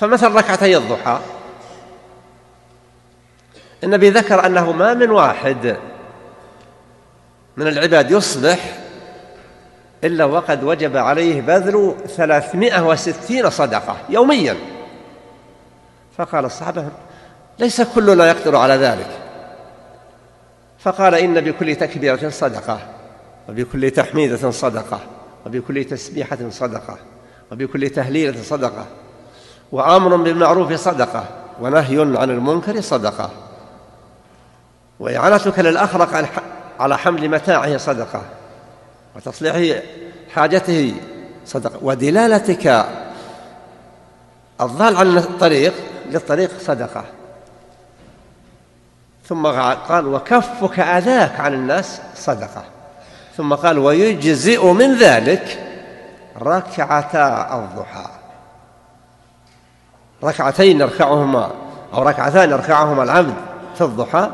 فمثل ركعتي الضحى النبي ذكر أنه ما من واحد من العباد يصبح إلا وقد وجب عليه بذل 360 صدقة يوميا. فقال الصحابة ليس كلنا يقدر على ذلك، فقال إن بكل تكبيرة صدقة، وبكل تحميدة صدقة، وبكل تسبيحة صدقة، وبكل تهليلة صدقة، وأمر بالمعروف صدقة، ونهي عن المنكر صدقة، وإعانتك للأخرق على حمل متاعه صدقة، وتصليح حاجته صدقة، ودلالتك الضال عن الطريق للطريق صدقة. ثم قال وكفك أذاك عن الناس صدقة. ثم قال ويجزئ من ذلك ركعتا الضحى، ركعتين يركعهما أو ركعتان يركعهما العبد في الضحى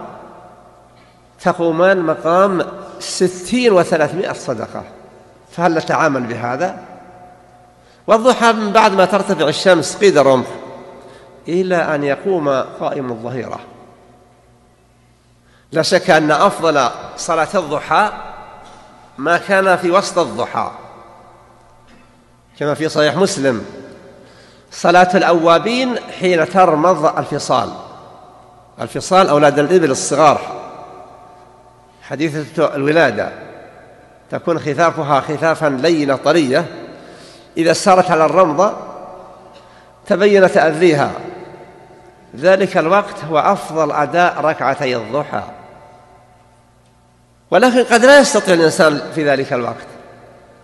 تقومان مقام 60 و300 صدقة. فهل نتعامل بهذا؟ والضحى من بعد ما ترتفع الشمس قيد الرمح إلى أن يقوم قائم الظهيرة. لا شك أن أفضل صلاة الضحى ما كان في وسط الضحى، كما في صحيح مسلم صلاة الأوابين حين ترمض الفصال، الفصال أولاد الإبل الصغار حديثة الولادة، تكون خفافها خفافا لينة طرية، إذا سارت على الرمضة تبين تأذيها، ذلك الوقت هو أفضل أداء ركعتي الضحى. ولكن قد لا يستطيع الإنسان في ذلك الوقت،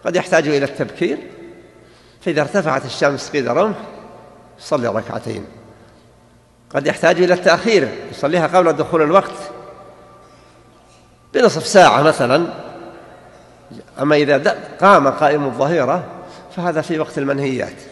قد يحتاج إلى التبكير، فإذا ارتفعت الشمس قيد الرمح يصلي ركعتين، قد يحتاج إلى التأخير يصليها قبل دخول الوقت بنصف ساعة مثلا. أما إذا قام قائم الظهيرة فهذا في وقت المنهيات.